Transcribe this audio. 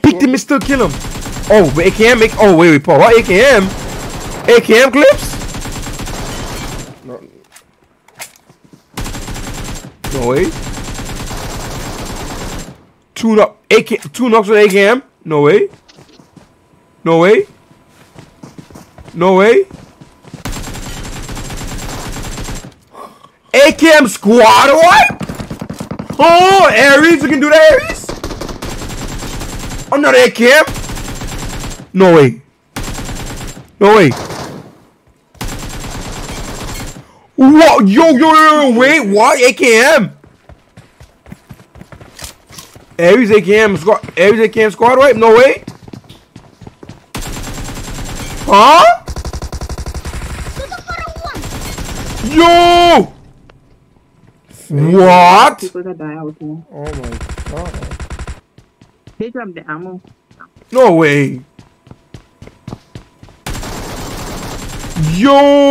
Picked him and still kill him. Oh, but AKM make. Oh wait, Paul. What AKM? AKM clips? No way. Two knocks with AKM? No way. No way. No way. AKM squad wipe. Oh, Aries, we can do that, Aries. Another AKM? No way. No way. Whoa, yo, wait, what? AKM? Aries AKM squad wipe? No way. Huh? Yo! What? Oh my god. They dropped the ammo. No way. Yo!